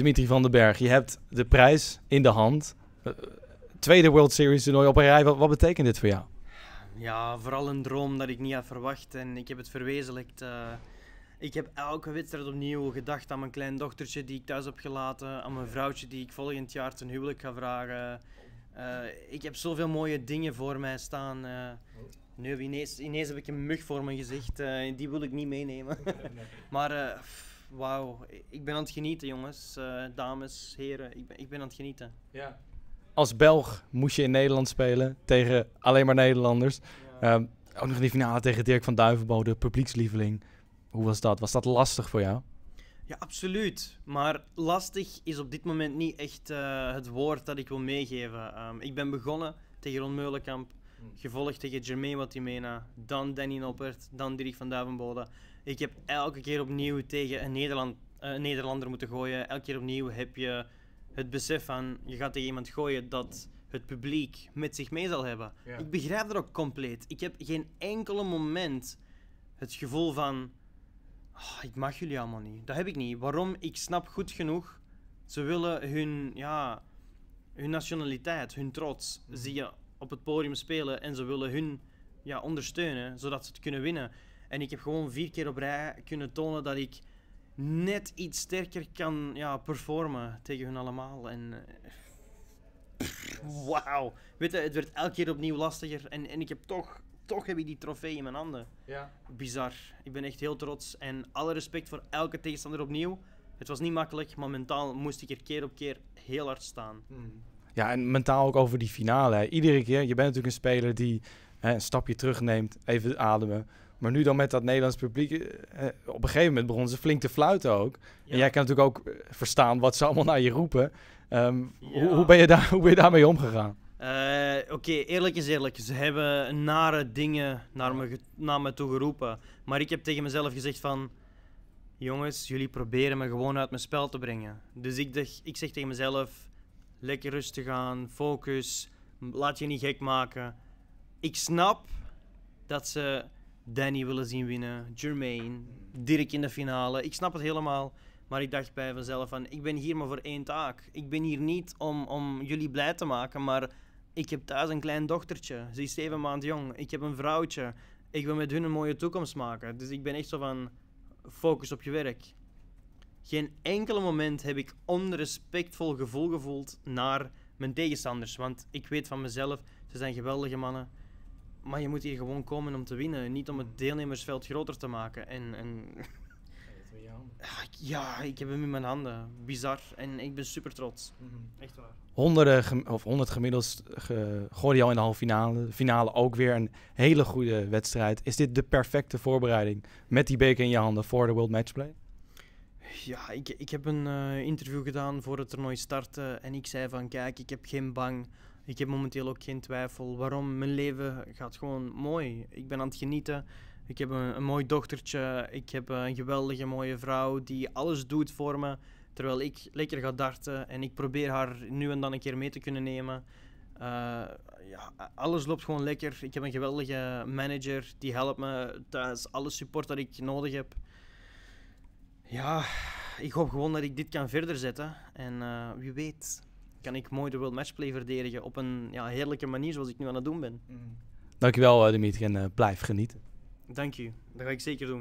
Dimitri van den Bergh, je hebt de prijs in de hand. Tweede World Series toernooi op een rij. Wat betekent dit voor jou? Ja, vooral een droom dat ik niet had verwacht. En ik heb het verwezenlijkt. Ik heb elke wedstrijd opnieuw gedacht aan mijn kleindochtertje die ik thuis heb gelaten. Aan mijn vrouwtje die ik volgend jaar ten huwelijk ga vragen. Ik heb zoveel mooie dingen voor mij staan. Nu ineens heb ik een mug voor mijn gezicht. Die wil ik niet meenemen. Maar wauw, ik ben aan het genieten, jongens. Dames, heren, ik ben aan het genieten. Ja. Als Belg moest je in Nederland spelen tegen alleen maar Nederlanders. Ja. Ook nog in die finale tegen Dirk van Duijvenbode, publiekslieveling. Hoe was dat? Was dat lastig voor jou? Ja, absoluut. Maar lastig is op dit moment niet echt het woord dat ik wil meegeven. Ik ben begonnen tegen Ron Meulenkamp, gevolgd tegen Jermaine Watimena, dan Danny Noppert, dan Dirk van Duijvenbode. Ik heb elke keer opnieuw tegen een Nederlander moeten gooien. Elke keer opnieuw heb je het besef van, je gaat tegen iemand gooien dat het publiek met zich mee zal hebben. Ja. Ik begrijp dat ook compleet. Ik heb geen enkele moment het gevoel van, oh, ik mag jullie allemaal niet. Dat heb ik niet. Waarom? Ik snap goed genoeg. Ze willen hun, ja, hun nationaliteit, hun trots, zie je op het podium spelen en ze willen hun ja, ondersteunen, zodat ze het kunnen winnen. En ik heb gewoon 4 keer op rij kunnen tonen dat ik net iets sterker kan ja, performen tegen hun allemaal. En wauw. Weet je, het werd elke keer opnieuw lastiger en ik heb toch heb ik die trofee in mijn handen. Ja. Bizar. Ik ben echt heel trots en alle respect voor elke tegenstander opnieuw. Het was niet makkelijk, maar mentaal moest ik er keer op keer heel hard staan. Ja, en mentaal ook over die finale. Hè. Iedere keer, je bent natuurlijk een speler die hè, een stapje terugneemt, even ademen. Maar nu dan met dat Nederlands publiek, op een gegeven moment begonnen ze flink te fluiten ook. Ja. En jij kan natuurlijk ook verstaan wat ze allemaal naar je roepen. Ja. Hoe ben je daarmee omgegaan? Oké, eerlijk is eerlijk. Ze hebben nare dingen naar me toe geroepen. Maar ik heb tegen mezelf gezegd van, jongens, jullie proberen me gewoon uit mijn spel te brengen. Dus ik zeg tegen mezelf, lekker rustig aan, focus, laat je niet gek maken. Ik snap dat ze Danny willen zien winnen, Jermaine, Dirk in de finale. Ik snap het helemaal, maar ik dacht bij mezelf van, ik ben hier maar voor één taak. Ik ben hier niet om jullie blij te maken, maar ik heb thuis een klein dochtertje. Ze is 7 maanden jong, ik heb een vrouwtje. Ik wil met hun een mooie toekomst maken. Dus ik ben echt zo van, focus op je werk. Geen enkel moment heb ik onrespectvol gevoel gevoeld naar mijn tegenstanders. Want ik weet van mezelf, ze zijn geweldige mannen. Maar je moet hier gewoon komen om te winnen, niet om het deelnemersveld groter te maken. Ja, ik heb hem in mijn handen. Bizar. En ik ben super trots. Echt waar. 100 gemiddeld gooi je al in de halve finale. De finale ook weer een hele goede wedstrijd. Is dit de perfecte voorbereiding met die beker in je handen voor de World Matchplay? Ja, ik heb een interview gedaan voor het toernooi starten en ik zei van kijk, ik heb geen bang. Ik heb momenteel ook geen twijfel. Waarom? Mijn leven gaat gewoon mooi. Ik ben aan het genieten. Ik heb een mooi dochtertje. Ik heb een geweldige mooie vrouw die alles doet voor me. Terwijl ik lekker ga darten en ik probeer haar nu en dan een keer mee te kunnen nemen. Ja, alles loopt gewoon lekker. Ik heb een geweldige manager die helpt me thuis. Alle support dat ik nodig heb. Ja, ik hoop gewoon dat ik dit kan verder zetten. En wie weet kan ik mooi de World Matchplay verdedigen op een ja, heerlijke manier zoals ik nu aan het doen ben. Dankjewel Dimitri en blijf genieten. Dank je, dat ga ik zeker doen.